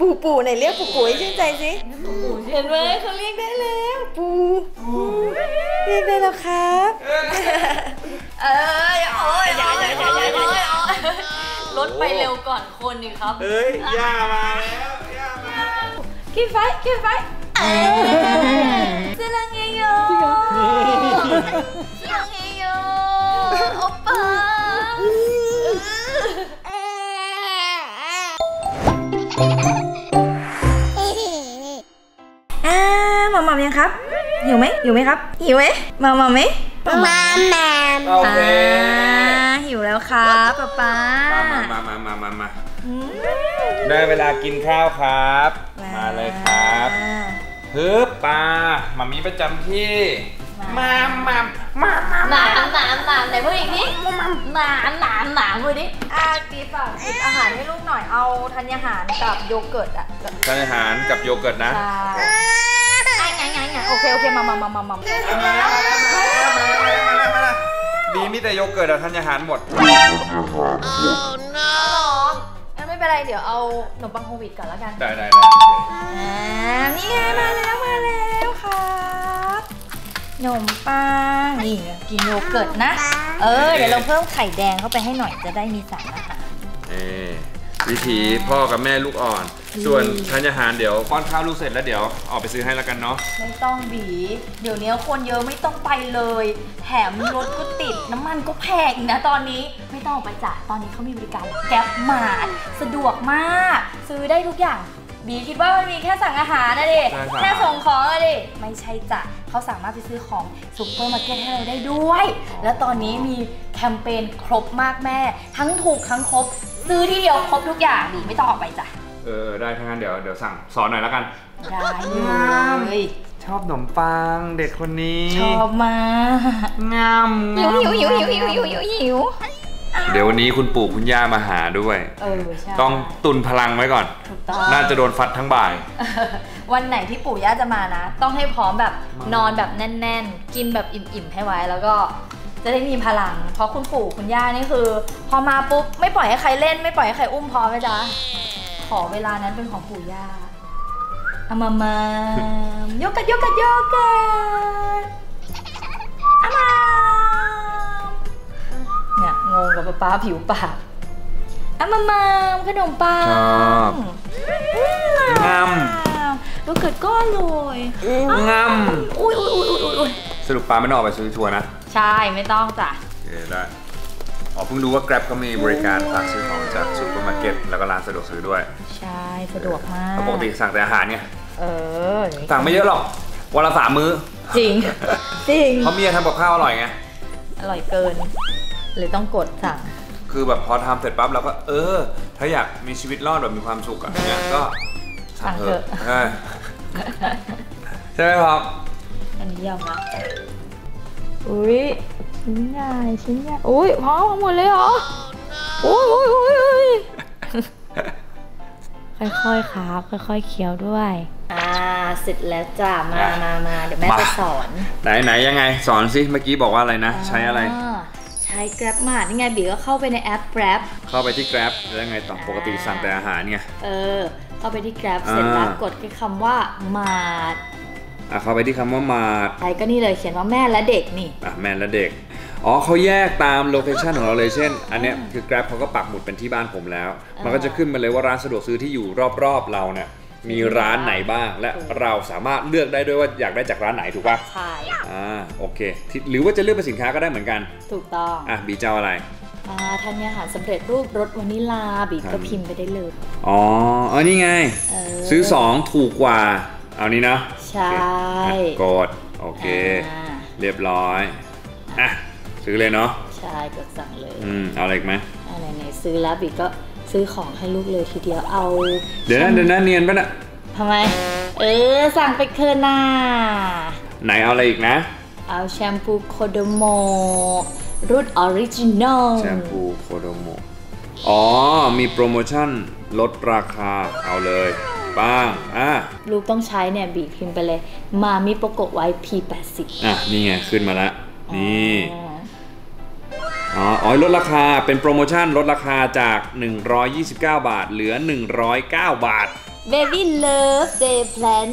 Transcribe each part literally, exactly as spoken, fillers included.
ปู่ปู่ไหนเรียกปู่ปุ๋ยชื่นใจสิเห็นไหมเขาเรียกได้แล้วปู่เรียกได้แล้วครับเอออย่าโอ้ยอย่าอย่าอย่าอย่ารถไปเร็วก่อนคนหนึ่งครับเฮ้ยย่ามาแล้วย่ามาขี้ไฟขี้ไฟซิลังเอโยซิลังเอโยโอป้าหม่ำหม่ำยังครับหิวไหมหิวไหมครับหิวไหมหม่ำหม่ำไหมหม่ำหม่ำโอเคหิวแล้วครับป๊าป๊ามามามามามามาได้เวลากินข้าวครับมาเลยครับฮึบปลาหม่ำมีประจำที่หม่ำหม่ำหม่ำหม่ำหม่ำหม่ำหม่ำไหนพูดอีกนิดหม่ำหม่ำหม่ำหม่ำพูดดิอาตีปากติดอาหารให้ลูกหน่อยเอาธัญหารกับโยเกิร์ตอะธัญหารกับโยเกิร์ตนะโอเคโอเคมามามามามาดีมิแต่โยเกิร์ตอะธัญหารหมดไม่เป็นไรเดี๋ยวเอาขนมปังโควิดก่อนแล้วกันได้ได้นี่ไงมาแล้วมาแล้วครับขนมปังนี่กินโยเกิร์ตนะเออเดี๋ยวเราเพิ่มไข่แดงเข้าไปให้หน่อยจะได้มีสารอาหารวิธีพ่อกับแม่ลูกอ่อนส่วนธัญหารเดี๋ยวป้อนข้าวลูกเสร็จแล้วเดี๋ยวออกไปซื้อให้แล้วกันเนาะไม่ต้องบีเดี๋ยวนี้คนเยอะไม่ต้องไปเลยแถมรถก็ติดน้ำมันก็แพงนะตอนนี้ไม่ต้องออกไปจ่ายตอนนี้เขามีบริการ grabmart สะดวกมากซื้อได้ทุกอย่างบีคิดว่ามันมีแค่สั่งอาหารนะดิแค่ส่งของนะดิไม่ใช่จ้ะเขาสามารถไปซื้อของซุปเปอร์มาร์เก็ตให้เราได้ด้วยแล้วตอนนี้มีแคมเปญครบมากแม่ทั้งถูกทั้งครบซื้อที่เดียวครบทุกอย่างบีไม่ต้องออกไปจ้ะเออได้ทั้งนั้นเดี๋ยวเดี๋ยวสั่งสอนหน่อยแล้วกันได้ชอบขนมปังเด็กคนนี้ชอบมากงามหิวหิวหิวหิวหิวหิวหิวหิวเดี๋ยววันนี้คุณปู่คุณย่ามาหาด้วยต้องตุนพลังไว้ก่อนน่าจะโดนฟัดทั้งบ่ายวันไหนที่ปู่ย่าจะมานะต้องให้พร้อมแบบนอนแบบแน่นๆกินแบบอิ่มๆให้ไว้แล้วก็จะได้มีพลังเพราะคุณปู่คุณย่านี่คือพอมาปุ๊บไม่ปล่อยให้ใครเล่นไม่ปล่อยให้ใครอุ้มพอไหมจ๊ะขอเวลานั้นเป็นของปู่ย่าเอามามาโยกกันโยกกันโยกกันเอามาเนี่ยงงกับป้าผิวปากเอามามาขนมปังงามโยเกิร์ตก็อร่อยงามอุ้ยอุ้ยอุ้ยอุ้ยสรุปป้าไม่ต้องออกไปซื้อชัวร์นะใช่ไม่ต้องจ้ะเดี๋ยวได้อ๋อเพิ่งรู้ว่า grab เขามีบริการสั่งซื้อของจากซูเปอร์มาร์เก็ตแล้วก็ร้านสะดวกซื้อด้วยใช่สะดวกมากปกติสั่งแต่อาหารไงเออสั่งไม่เยอะหรอกวันละสามมื้อจริงจริงเพราะเมียทำกับข้าวอร่อยไงอร่อยเกินเลยต้องกดสั่งคือแบบพอทำเสร็จปั๊บเราก็เออถ้าอยากมีชีวิตรอดแบบมีความสุขอ่ะเนี่ยก็สั่งเถอะใช่ไหมครับอันนี้ยอมนะอุ้ยชิ้นใหญ่ชิ้นใหญ่อุ้ยพร้อมหมดเลยเหรอโอ้ยโอ้ยโอ้ยค่อยๆครับค่อยๆเคี้ยวด้วยอ่าเสร็จแล้วจ้ะมามามาเดี๋ยวแม่จะสอนไหนไหนยังไงสอนสิเมื่อกี้บอกว่าอะไรนะใช้อะไรใช้ grabmart นี่ไงบีก็เข้าไปในแอป grab เข้าไปที่ grab แล้วยังไงต่อปกติสั่งแต่อาหารไงเออเข้าไปที่ grab เสร็จแล้วกดที่คำว่า martอ่ะเข้าไปที่คำว่ามาใช่ก็นี่เลยเขียนว่าแม่และเด็กนี่อ่ะแม่และเด็กอ๋อเขาแยกตามโลเคชันของเราเลยเช่นอันเนี้ยคือ grab เขาก็ปักหมุดเป็นที่บ้านผมแล้วมันก็จะขึ้นมาเลยว่าร้านสะดวกซื้อที่อยู่รอบๆเราเนี่ยมีร้านไหนบ้างและเราสามารถเลือกได้ด้วยว่าอยากได้จากร้านไหนถูกป่ะใช่อ่าโอเคหรือว่าจะเลือกเป็นสินค้าก็ได้เหมือนกันถูกต้องอ่ะบีเจ้าอะไรอ่าทานอาหารสำเร็จรูปรสวานิลาบีก็พิมพ์ไปได้เลยอ๋ออ๋อนี่ไงซื้อสองถูกกว่าเอานี้นะใช่กดโอเคเรียบร้อยอ่ะซื้อเลยเนาะใช่กดสั่งเลยอืมเอาอะไรไหมอะไรไหนซื้อแล้วบีก็ซื้อของให้ลูกเลยทีเดียวเอาเดี๋ยวนะเดี๋ยวนะเนียนป่ะน่ะทำไมเออสั่งไปเคิร์น่าไหนเอาอะไรอีกนะเอาแชมพูโคโดโมรุ่นออริจินอลแชมพูโคโดโมอ๋อมีโปรโมชั่นลดราคาเอาเลยบ้างอ่ะลูกต้องใช้เนี่ยบีพิมพ์ไปเลยมามิโปโกะไว้ พี แปดสิบ อ่ะนี่ไงขึ้นมาแล้วนี่อ๋ออ๋อลดราคาเป็นโปรโมชั่นลดราคาจากหนึ่งร้อยยี่สิบเก้าบาทเหลือหนึ่งร้อยเก้าบาท Baby Love Day Plan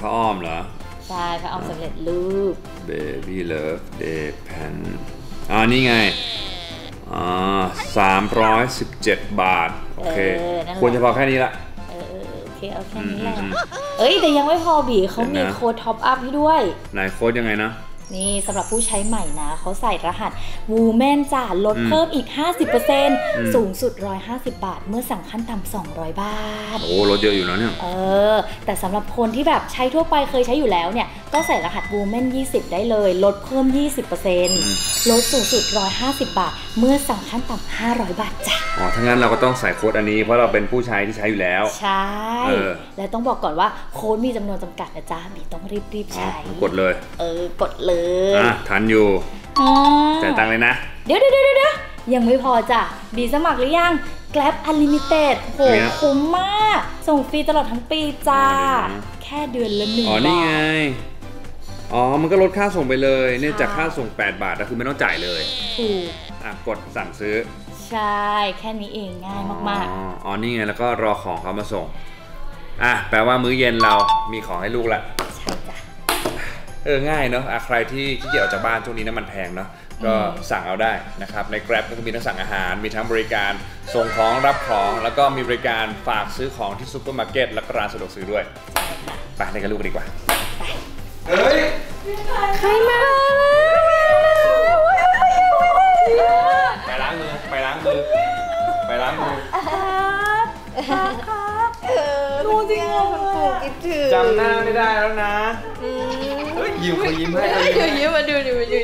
พระอ้อมเหรอใช่พระอ้อมสำเร็จรูป Baby Love Day Plan อ่านี่ไงอ่าสามร้อยสิบเจ็ดบาทโอเคควรจะพอแค่นี้ละเออโอเคเอาแค่นี้แหละเอ้ยแต่ยังไม่พอบีเขามีโค้ดท็อปอัพให้ด้วยไหนโค้ดยังไงนะนี่สำหรับผู้ใช้ใหม่นะเขาใส่รหัส Woman จ่าลดเพิ่มอีก ห้าสิบเปอร์เซ็นต์ สูงสุดหนึ่งร้อยห้าสิบบาทเมื่อสั่งขั้นต่ำสองร้อยบาทโอ้ลดเยอะอยู่นะเนี่ยเออแต่สำหรับคนที่แบบใช้ทั่วไปเคยใช้อยู่แล้วเนี่ยก็ใส่รหัส Woman ยี่สิบได้เลยลดเพิ่ม ยี่สิบเปอร์เซ็นต์ ลดสูงสุดหนึ่งร้อยห้าสิบบาทเมื่อสั่งขั้นต่ำห้าร้อยบาทจ้ะอ๋อถ้างั้นเราก็ต้องใส่โค้ดอันนี้เพราะเราเป็นผู้ใช้ที่ใช้อยู่แล้วใช่และต้องบอกก่อนว่าโค้ดมีจำนวนจำกัดนะจ๊ะบีต้องรีบๆใช้กดเลยเออกดเลยอ่ะทันอยู่จ่ายตังค์เลยนะเดี๋ยวเดี๋ยวเดี๋ยวยังไม่พอจ้ะบีสมัครหรือยัง Grab Unlimited โหคุ้มมากส่งฟรีตลอดทั้งปีจ้าแค่เดือนละหนึ่งบาทอ๋อนี่ไงอ๋อมันก็ลดค่าส่งไปเลยเนี่ยจากค่าส่งแปดบาทก็คือไม่ต้องจ่ายเลยถูกอ่ะกดสั่งซื้อใช่แค่นี้เองง่ายมากๆอ๋อนี่ไงแล้วก็รอของเขามาส่งอ่ะแปลว่ามื้อเย็นเรามีของให้ลูกละใช่จ้ะเออง่ายเนาะใครที่ขี้เกียจออกจากบ้านช่วงนี้น้ำมันแพงเนาะก็สั่งเอาได้นะครับใน Grab ก็มีทั้งสั่งอาหารมีทั้งบริการส่งของรับของแล้วก็มีบริการฝากซื้อของที่ซุปเปอร์มาร์เก็ตและร้านสะดวกซื้อด้วยไปเล่นกับลูกดีกว่าเฮ้ยใครมาไปล้างมือไปล้างมือไปล้างมือครับดูจริงเลยคุณปู่กิฟถือจำหน้าไม่ได้แล้วนะยิ้มเขายิ้มให้เขายิ้มมาดูดิมาดูดิ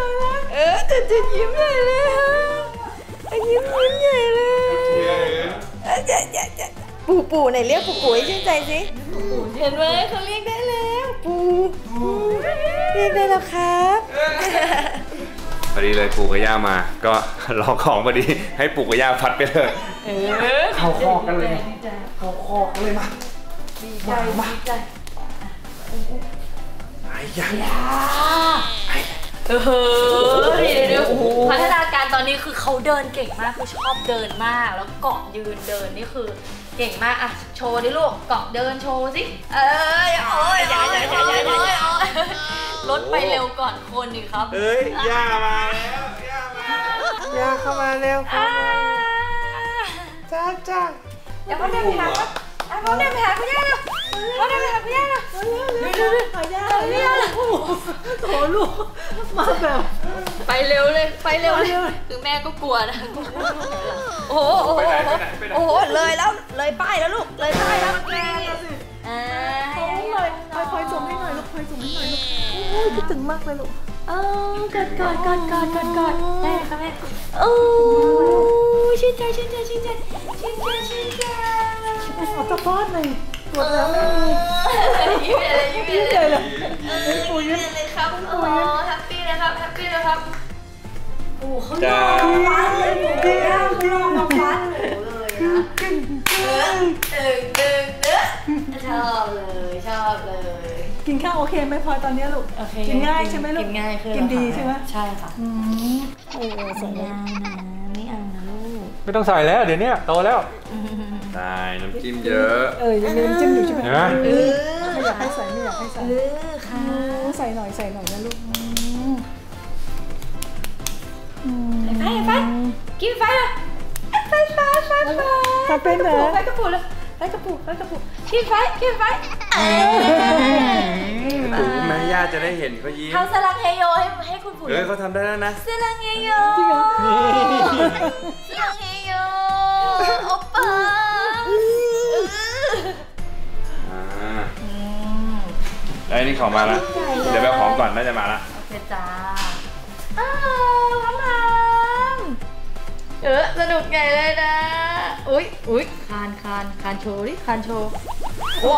ตายแล้วเออจะจะยิ้มใหญ่เลยยิ้มยิ้มใหญ่เลยจะจะจะปู่ปู่ไหนเรียกปู่ปู่ให้ชื่นใจสิเห็นไหมเขาเรียกได้แล้วปู่เรียกได้แล้วครับพอดีเลยปู่กับย่ามาก็รอของพอดีให้ปู่กับย่าพัดไปเลยเขาคอกกันเลยเขาคอกกันเลยมาดีใจดีใจไอ้ยาเออเดี๋ยวเดี๋ยวพัฒนาการตอนนี้คือเขาเดินเก่งมากคือชอบเดินมากแล้วเกาะยืนเดินนี่คือเก่งมากอ่ะโชว์ดิลูกเกาะเดินโชว์สิเอ้ยโอ้ยโอ้ยโอ้ยโอ้ยรถไปเร็วก่อนคนหนึ่งครับเอ้ยย่ามาแล้วย่ามาย่าเข้ามาเร็วครับจ้าจ้าอย่าเขาเดินไปหาเขาเดินไปหาเขาย่าเลยเขาได้ไปหาพี่ย่าเลยหายาพี่ย่าเลยโอ้โหลูกมาแบบไปเร็วเลยไปเร็วเลยคือแม่ก็กลัวนะโอ้โหโอ้โหเลยแล้วเลยป้ายแล้วลูกเลยป้ายแล้วแกเขาเลยคอยจุ่มให้หน่อยลูกคอยจุ่มให้หน่อยลูกคิดถึงมากเลยลูกเออกอดกอดกอดกอดกอดแม่ค่ะแม่โอ้ชื่นใจชื่นใจชื่นใจชื่นใจชื่นใจขอตะป้อนหน่อยหมดแล้วไม่มียิ้มเลยยิ้มเลยยิ้มปูยิ้มเลยครับปูยิ้มแฮปปี้นะครับแฮปปี้นะครับปูเขาลองฟันเลยปูเขาลองฟันหนูเลยนะตึงตึงตึงชอบเลยชอบเลยกินข้าวโอเคไหมพอตอนนี้ลูกกินง่ายใช่ไหมลูกกินง่ายขึ้นกินดีใช่ไหมใช่ค่ะโอ้เสียดายนะไม่เอานะลูกไม่ต้องใส่แล้วเดี๋ยวนี้โตแล้วได้น้ำจิ้มเยอะเออยังมีน้ำจิ้มอยู่ใช่ไหมไม่อยากให้ใส่ไม่อยากให้ใส่ค่ะใส่หน่อยใส่หน่อยนะลูกไฟไฟกินไฟเลยไฟไฟไฟไฟกระปุกไฟกระปุกเลยไฟกระปุกไฟกระปุกกินไฟกินไฟปู่แม่ย่าจะได้เห็นเขายิ้มเขาสลังเฮโยให้ให้คุณปู่เออเขาทำได้แล้วนะสลังเฮโยสลังเฮโยโอป้าไอ้นี่ของมาละเดี๋ยวไปของก่อนน่าจะมาละโอเคจ้าอ้าวพามพามเออสนุกใหญ่เลยนะอุ๊ยอุ๊ยคานคานคานโชว์ดิคานโชว์โอ้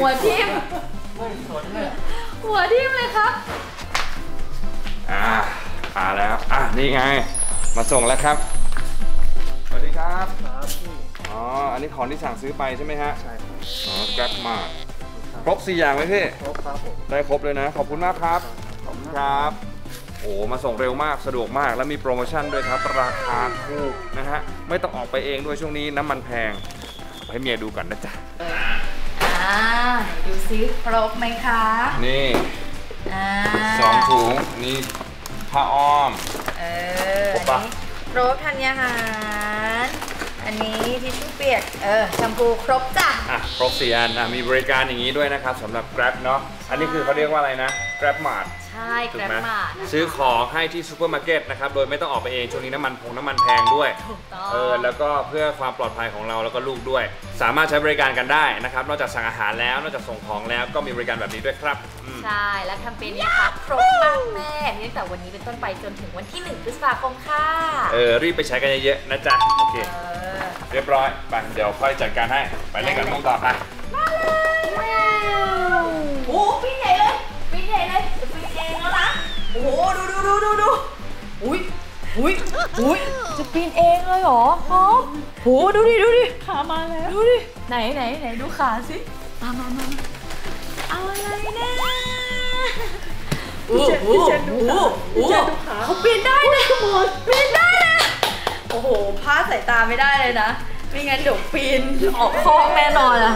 หัวทิ่มหัวทิ่มเลยครับอ่ามาแล้วอ่ะนี่ไงมาส่งแล้วครับสวัสดีครับอ๋ออันนี้ของที่สั่งซื้อไปใช่ไหมฮะใช่อ๋อ grabmartครบสี่อย่างไหมพี่ครบครับได้ครบเลยนะขอบคุณมากครับขอบคุณครับโอ้มาส่งเร็วมากสะดวกมากและมีโปรโมชั่นด้วยครับราคาถูกนะฮะไม่ต้องออกไปเองด้วยช่วงนี้น้ำมันแพง ให้เมียดูก่อนนะจ๊ะอ่าดูซิครบไหมคะนี่อ่าสองถุงนี่ผ้าอ้อมเออครบปะครบธัญหารอันนี้ทิชชู่เปียกเออแชมพูครบจ้ะอ่ะครบสี่อันอ่ะมีบริการอย่างนี้ด้วยนะครับสำหรับ Grab เนาะอันนี้คือเขาเรียกว่าอะไรนะ grabmartใช่grabmartซื้อของให้ที่ซูเปอร์มาร์เก็ตนะครับโดยไม่ต้องออกไปเองช่วงนี้น้ำมันพงน้ำมันแพงด้วยถูกต้องเออแล้วก็เพื่อความปลอดภัยของเราแล้วก็ลูกด้วยสามารถใช้บริการกันได้นะครับนอกจากสั่งอาหารแล้วนอกจากส่งของแล้วก็มีบริการแบบนี้ด้วยครับใช่และแคมเปญนี้ค่ะครบมากแม่ตั้งแต่วันนี้เป็นต้นไปจนถึงวันที่หนึ่งพฤษภาคมค่ะเออรีบไปใช้กันเยอะๆนะจ๊ะโอเคเรียบร้อยไปเดี๋ยวค่อยจัดการให้ไปเล่นกันมุกต่อไปมาเลยโอ้ปีใหญ่เลยปีใหญ่เลยโอ้โหดูดูดูดูดูอุ้ยอุ้ยอุ้ยจะปีนเองเลยเหรอโอ้โหดูดิดูดิขามาแล้วดูดิไหนไหนไหนดูขาสิมามามาเอาอะไรนะโอ้โหโอ้โหเขาปีนได้เลยปีนได้เลยโอ้โหพลาดสายตาไม่ได้เลยนะไม่งั้นเดี๋ยวปีนออกคลองแน่นอนอะ